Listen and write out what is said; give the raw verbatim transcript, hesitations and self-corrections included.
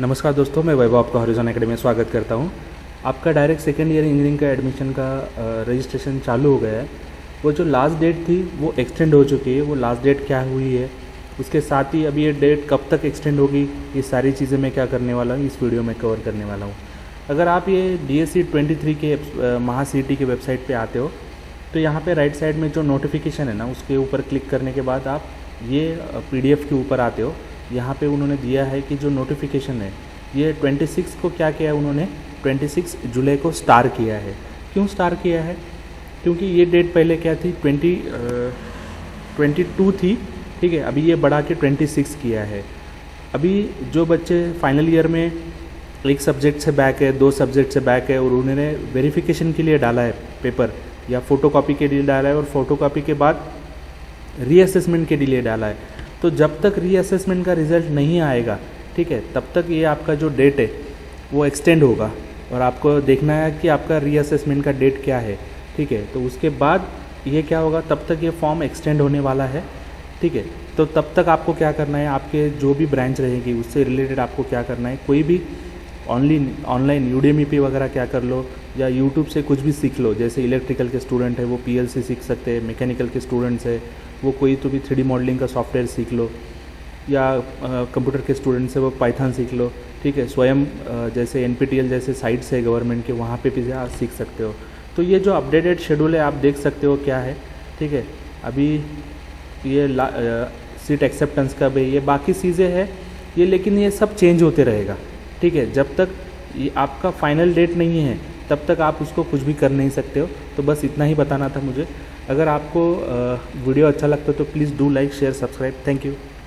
नमस्कार दोस्तों, मैं वैभव आपका हॉरिजॉन एकेडमी में स्वागत करता हूं। आपका डायरेक्ट सेकेंड ईयर इंजीनियरिंग का एडमिशन का रजिस्ट्रेशन चालू हो गया है। वो जो लास्ट डेट थी वो एक्सटेंड हो चुकी है। वो लास्ट डेट क्या हुई है, उसके साथ ही अब ये डेट कब तक एक्सटेंड होगी, ये सारी चीज़ें मैं क्या करने वाला हूँ इस वीडियो में कवर करने वाला हूँ। अगर आप ये D S C twenty three के महासीटी के वेबसाइट पर आते हो तो यहाँ पर राइट साइड में जो नोटिफिकेशन है ना, उसके ऊपर क्लिक करने के बाद आप ये पी डी एफ के ऊपर आते हो। यहाँ पे उन्होंने दिया है कि जो नोटिफिकेशन है ये छब्बीस को क्या किया है उन्होंने, छब्बीस जुलाई को स्टार किया है। क्यों स्टार किया है, क्योंकि ये डेट पहले क्या थी, बीस बाईस थी, ठीक है। अभी ये बढ़ा के छब्बीस किया है। अभी जो बच्चे फाइनल ईयर में एक सब्जेक्ट से बैक है, दो सब्जेक्ट से बैक है और उन्होंने वेरिफिकेशन के लिए डाला है पेपर या फोटोकॉपी के लिए डाला है और फोटोकॉपी के बाद रीअसेसमेंट के लिए डाला है, तो जब तक रीअसेसमेंट का रिज़ल्ट नहीं आएगा, ठीक है, तब तक ये आपका जो डेट है वो एक्सटेंड होगा। और आपको देखना है कि आपका रीअसेसमेंट का डेट क्या है, ठीक है। तो उसके बाद ये क्या होगा, तब तक ये फॉर्म एक्सटेंड होने वाला है, ठीक है। तो तब तक आपको क्या करना है, आपके जो भी ब्रांच रहेगी उससे रिलेटेड आपको क्या करना है, कोई भी ऑनलाइन ऑनलाइन यूडेमी पे वगैरह क्या कर लो या यूट्यूब से कुछ भी सीख लो। जैसे इलेक्ट्रिकल के स्टूडेंट है वो पीएलसी सीख सकते हैं, मैकेनिकल के स्टूडेंट्स है वो कोई तो भी थ्री डी मॉडलिंग का सॉफ्टवेयर सीख लो, या कंप्यूटर के स्टूडेंट्स है वो पाइथन सीख लो, ठीक है। स्वयं जैसे एनपीटीएल जैसे साइट्स है गवर्नमेंट के, वहाँ पे भी आप सीख सकते हो। तो ये जो अपडेटेड शेड्यूल है आप देख सकते हो क्या है, ठीक है। अभी ये सीट एक्सेप्टेंस का भी ये बाकी चीज़ें हैं ये, लेकिन ये सब चेंज होते रहेगा, ठीक है। जब तक ये आपका फाइनल डेट नहीं है तब तक आप उसको कुछ भी कर नहीं सकते हो। तो बस इतना ही बताना था मुझे। अगर आपको वीडियो अच्छा लगता है तो please do like share subscribe. Thank you.